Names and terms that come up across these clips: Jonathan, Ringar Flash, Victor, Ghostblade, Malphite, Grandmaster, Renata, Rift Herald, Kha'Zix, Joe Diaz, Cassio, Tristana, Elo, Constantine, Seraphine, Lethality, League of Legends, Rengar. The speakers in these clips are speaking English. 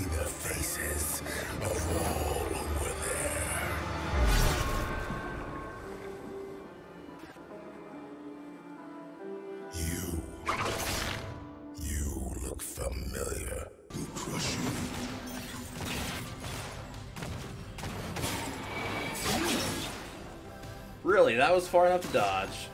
see the faces of all who were there. You look familiar. Who crushed you? Really, that was far enough to dodge.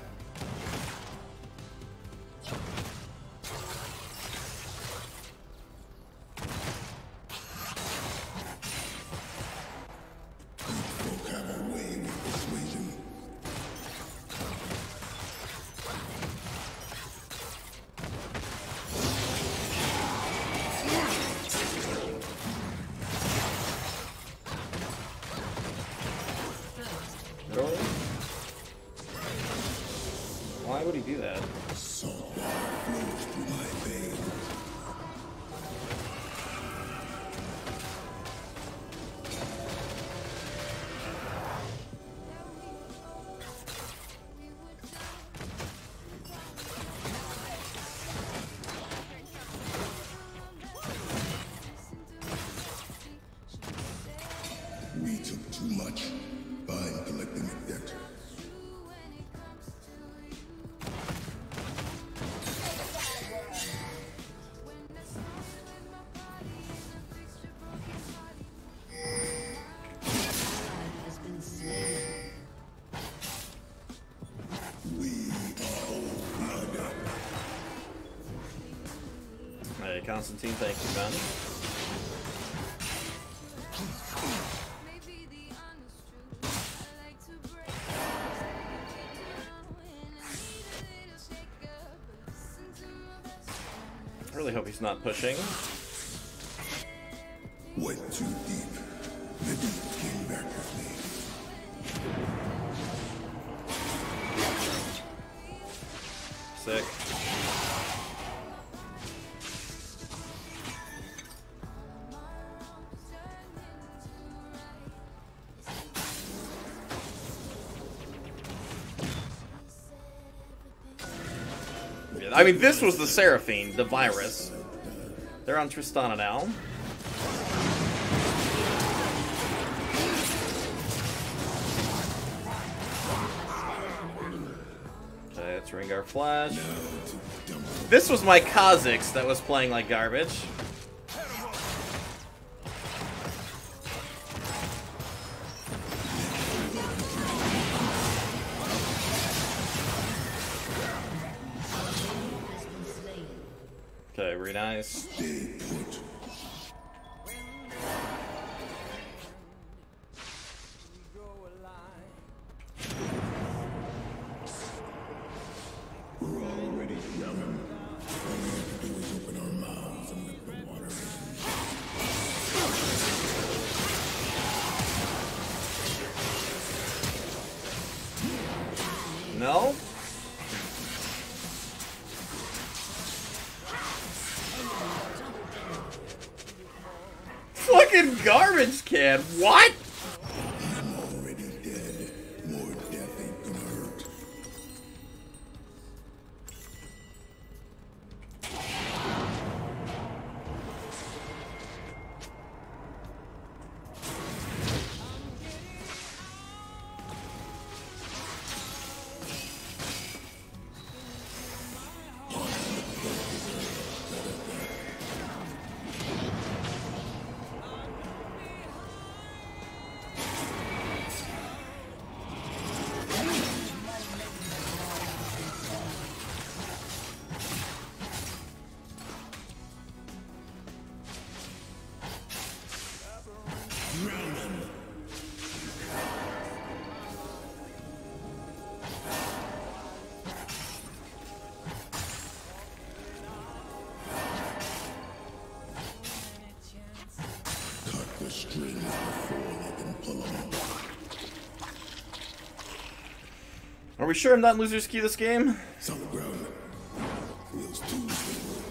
Constantine, thank you, man. I really hope he's not pushing. Went too deep. The deep came back with me. Sick. I mean, this was the Seraphine, the virus. They're on Tristana now. Okay, it's Ringar Flash. This was my Kha'Zix that was playing like garbage. Very nice. Stay put. We're already drowning. All we have to do is open our mouths and let the water in. No? Garbage can. What? I'm already dead. More death ain't gonna hurt. Are we sure I'm not loser ski this game? It's on the ground. Feels too stable.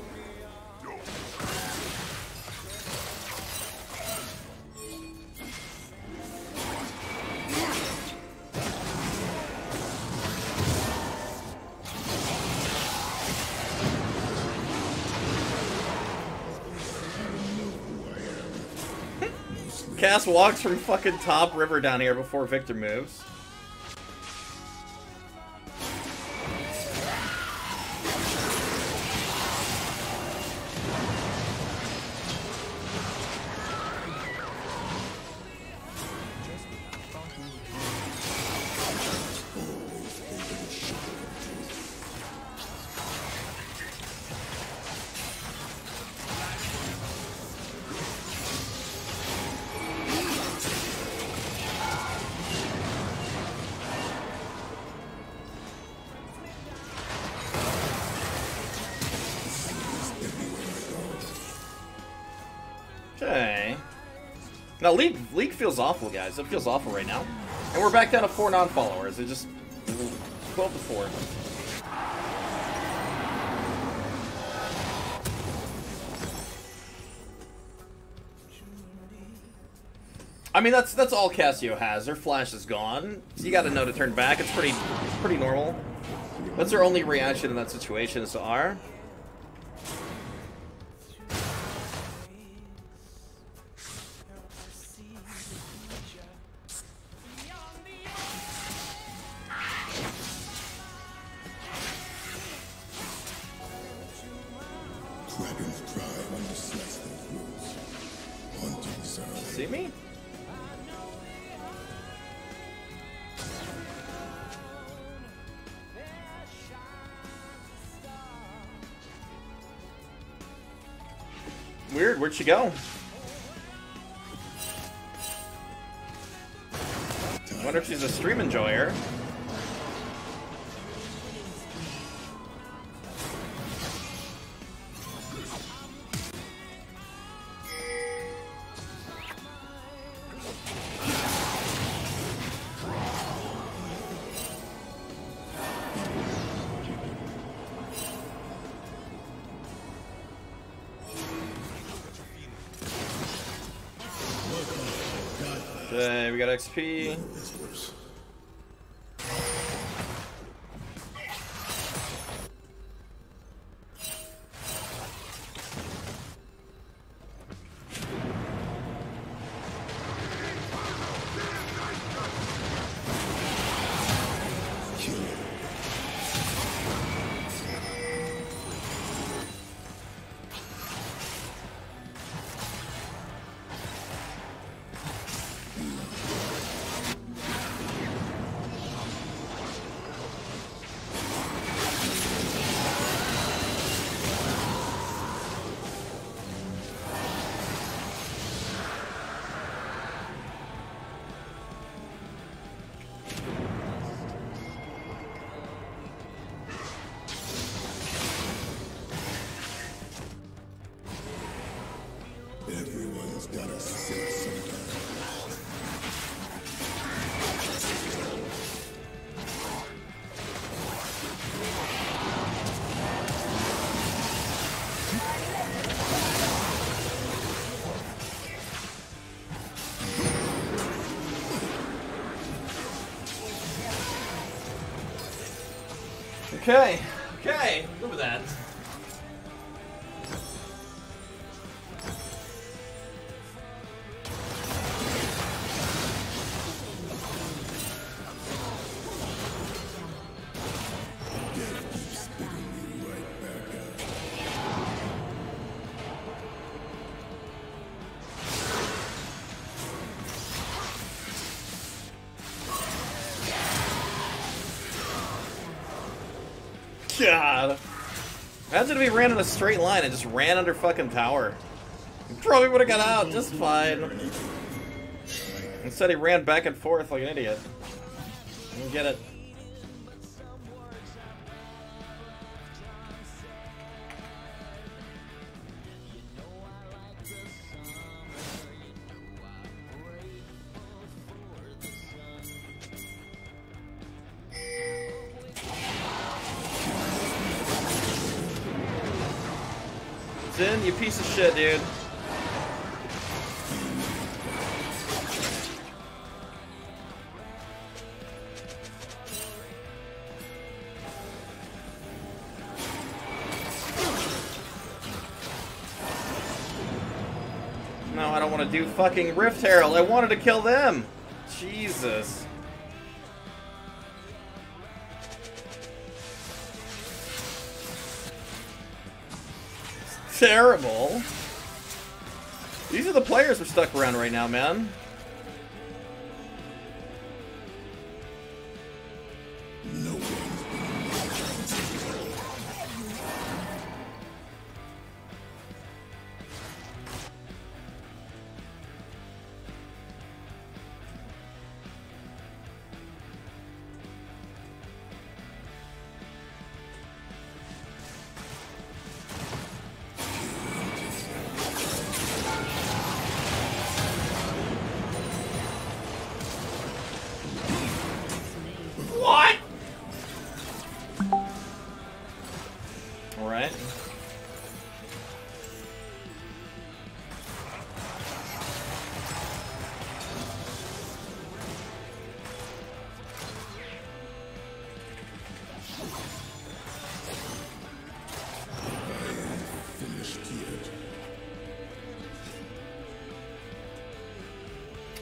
I know who I am. Cass walks from fucking top river down here before Victor moves. Now, League feels awful, guys. It feels awful right now. And we're back down to 4 non-followers. It just... 12 to 4. I mean, that's all Cassio has. Her flash is gone. So you gotta know to turn back. It's pretty normal. That's her only reaction in that situation is to R. See me? Weird, where'd she go? I wonder if she's a stream enjoyer. We got XP. Okay, okay, look at that. God. Imagine if he ran in a straight line and just ran under fucking tower. He probably would have got out just fine. Instead he ran back and forth like an idiot. I don't get it. Zin, you piece of shit, dude. No, I don't want to do fucking Rift Herald. I wanted to kill them. Jesus. It's terrible. These are the players we're stuck around right now, man.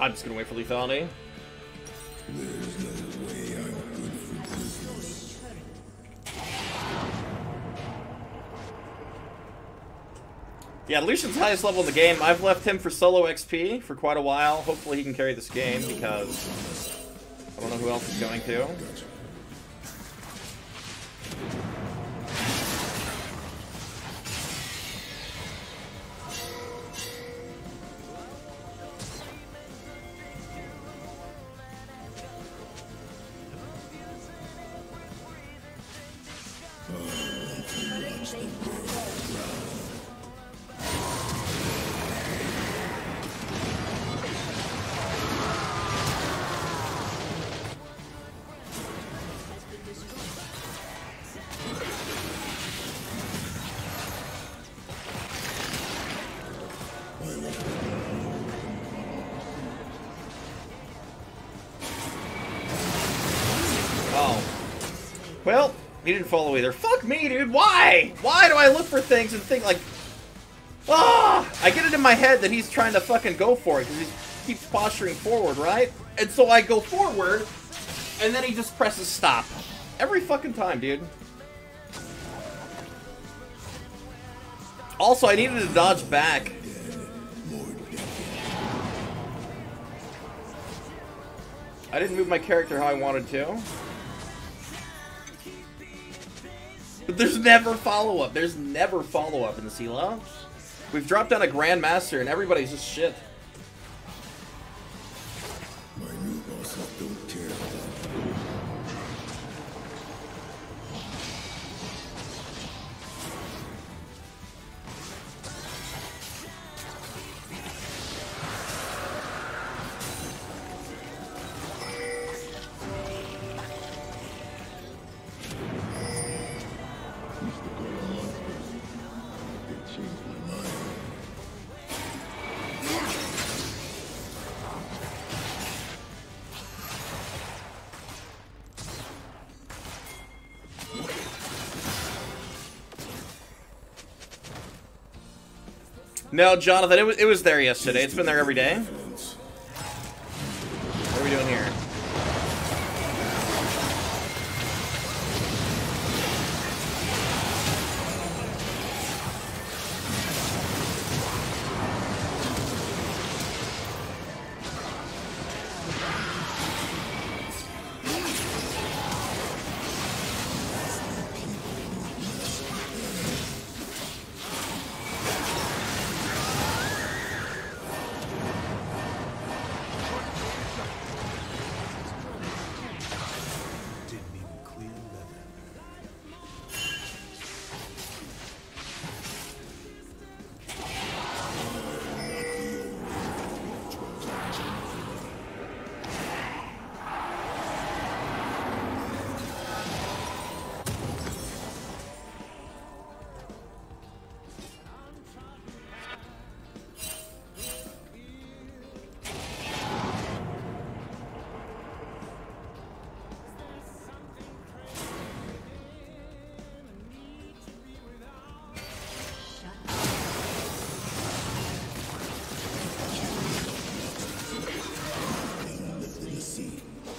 I'm just gonna wait for lethality. There's no way I'm good for business. Yeah, Lucian's highest level in the game. I've left him for solo XP for quite a while. Hopefully he can carry this game because I don't know who else is going to. Well, he didn't follow either. Fuck me, dude. Why? Why do I look for things and think like... Ah! I get it in my head that he's trying to fucking go for it because he keeps posturing forward, right? And so I go forward, and then he just presses stop. Every fucking time, dude. Also, I needed to dodge back. I didn't move my character how I wanted to. But there's never follow-up. There's never follow-up in this Elo. We've dropped down a Grandmaster and everybody's just shit. No, Jonathan, it was there yesterday. It's been there every day. What are we doing here?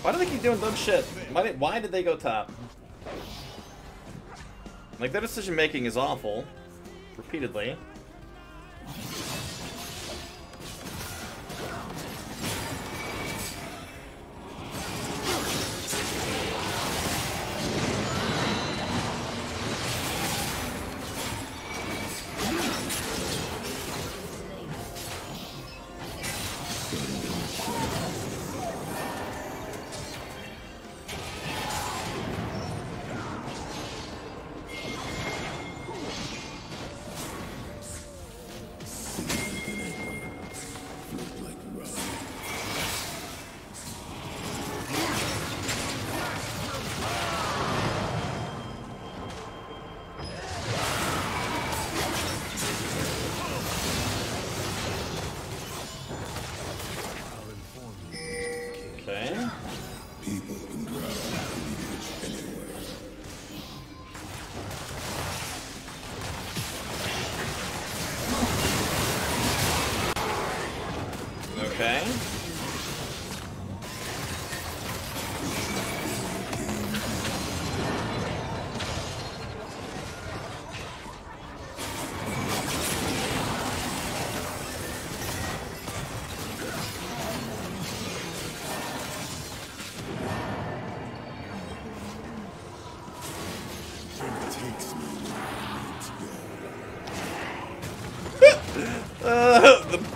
Why do they keep doing dumb shit? Why did they go top? Like, their decision making is awful. Repeatedly.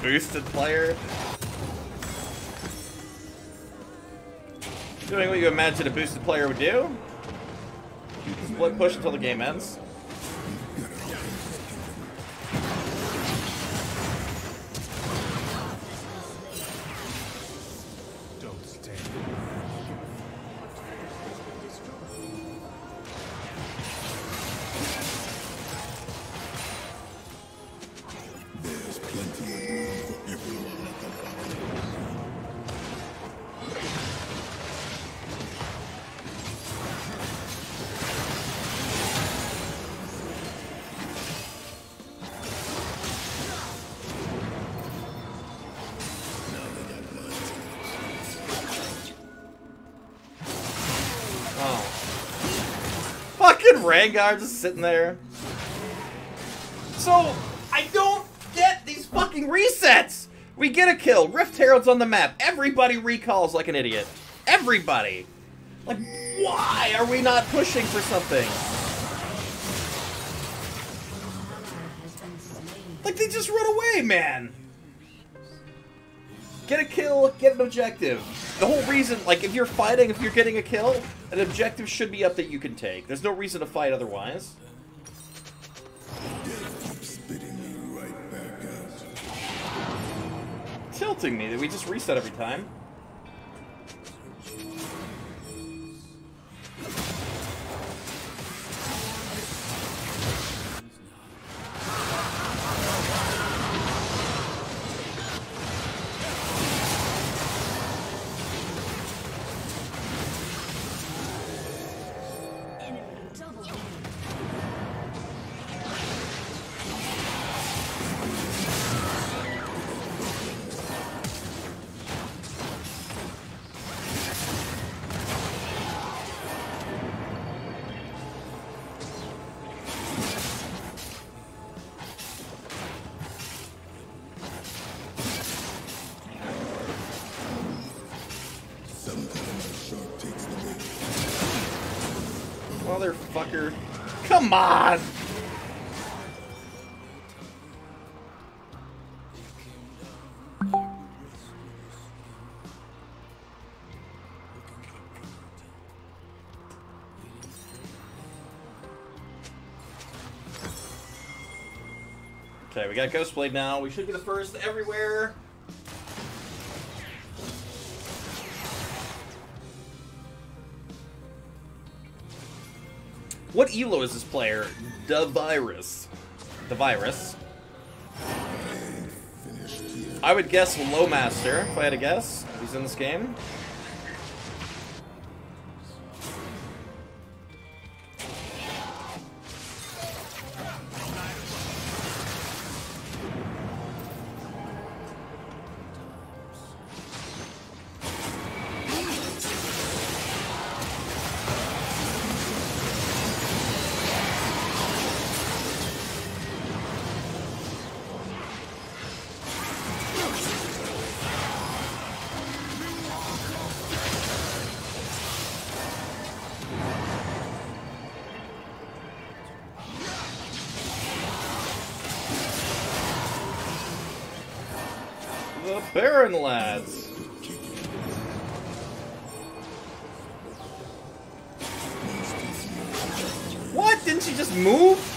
Boosted player. Doing what you imagine a boosted player would do. Split push until the game ends. Rengar just sitting there. So, I don't get these fucking resets! We get a kill. Rift Herald's on the map. Everybody recalls like an idiot. Everybody! Like, why are we not pushing for something? Like, they just run away, man! Get a kill, get an objective. The whole reason, like, if you're fighting, if you're getting a kill, an objective should be up that you can take. There's no reason to fight otherwise. Tilting me that we just reset every time. Motherfucker. Come on! Okay, we got Ghostblade now. We should be the first everywhere. What Elo is this player? The Virus. The Virus. I would guess Lowmaster, if I had to guess. He's in this game. the Baron lads. What? Didn't she just move?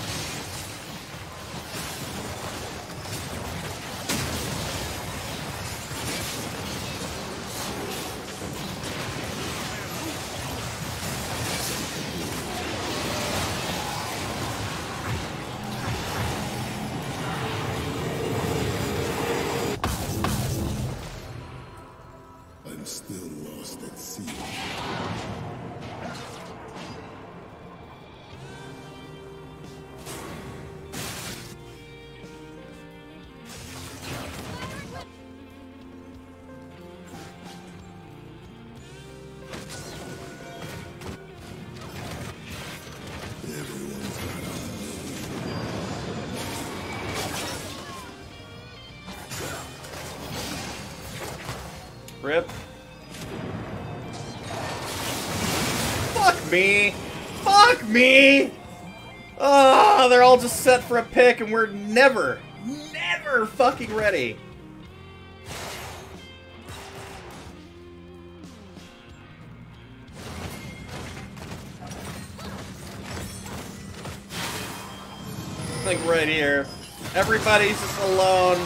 Rip. Fuck me! Fuck me! Ah, they're all just set for a pick and we're never fucking ready. I think right here. Everybody's just alone.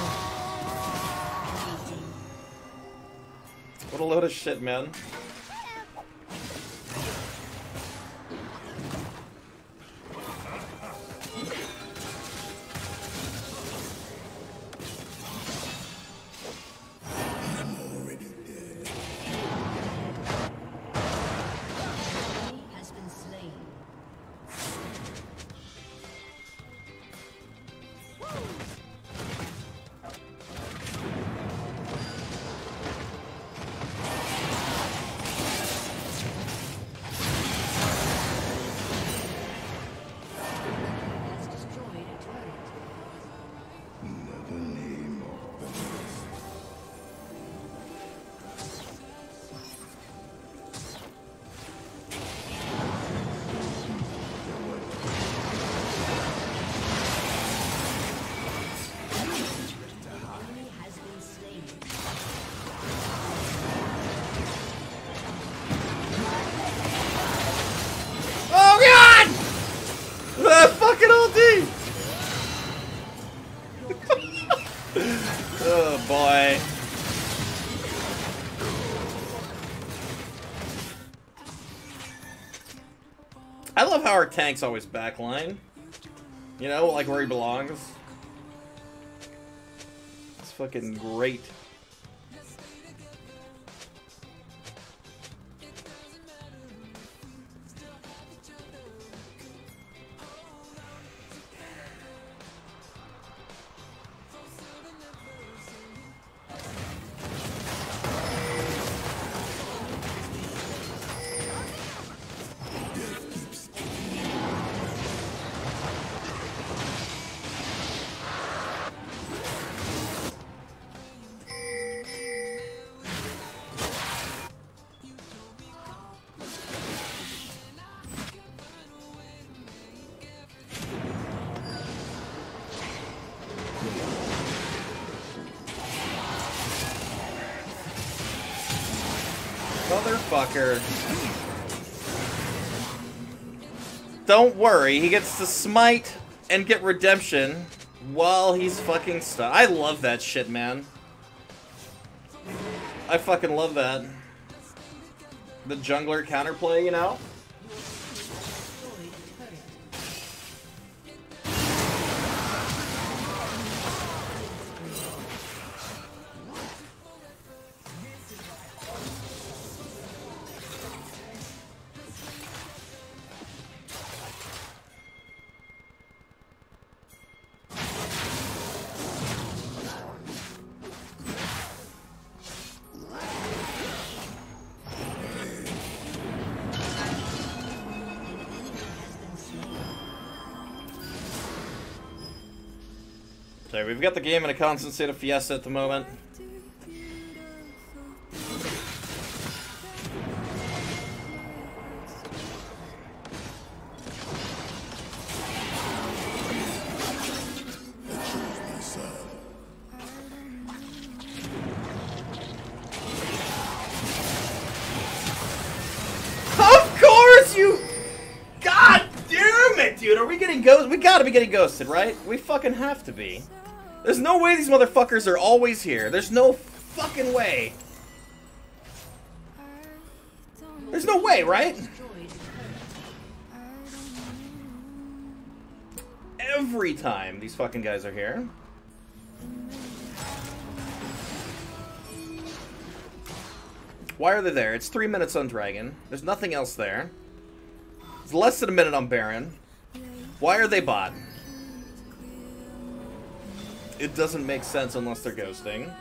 What a load of shit, man. Our tank's always backline, you know, like where he belongs. It's fucking great. Motherfucker. Don't worry, he gets to smite and get redemption while he's fucking stuck. I love that shit, man. I fucking love that. The jungler counterplay, you know? We've got the game in a constant state of fiesta at the moment. gotta be getting ghosted, right? We fucking have to be. There's no way these motherfuckers are always here. There's no fucking way. There's no way, right? Every time these fucking guys are here. Why are they there? It's 3 minutes on Dragon. There's nothing else there. It's less than a minute on Baron. Why are they bot? It doesn't make sense unless they're ghosting.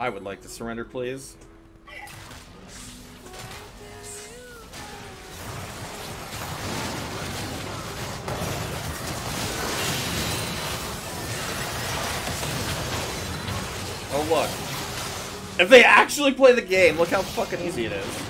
I would like to surrender, please. Oh, look. If they actually play the game, look how fucking easy it is.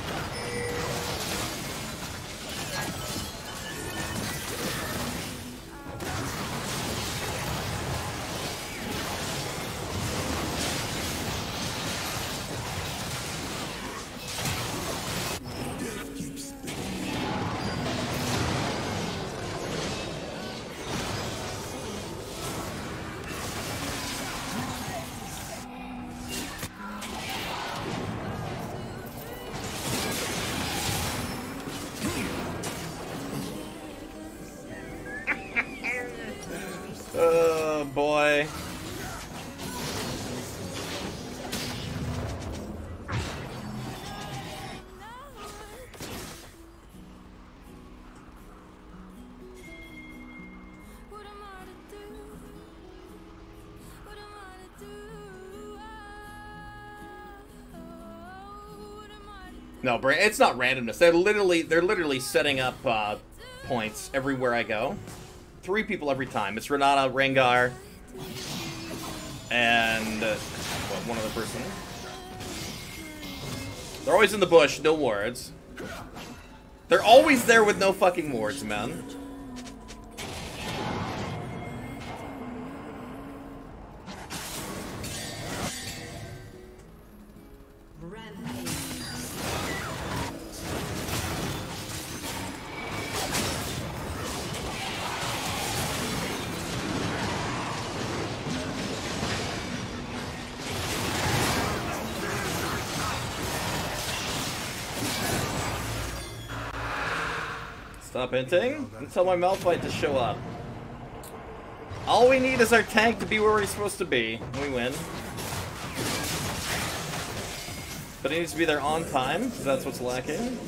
No, it's not randomness. They're literally setting up points everywhere I go. 3 people every time. It's Renata, Ringar, and one other person. They're always in the bush, no wards. They're always there with no fucking wards, man. Stop hinting and tell my Malphite to show up. All we need is our tank to be where he's supposed to be. We win. But he needs to be there on time, because that's what's lacking.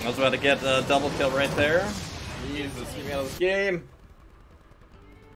I was about to get a double kill right there. Jesus, get me out of this game.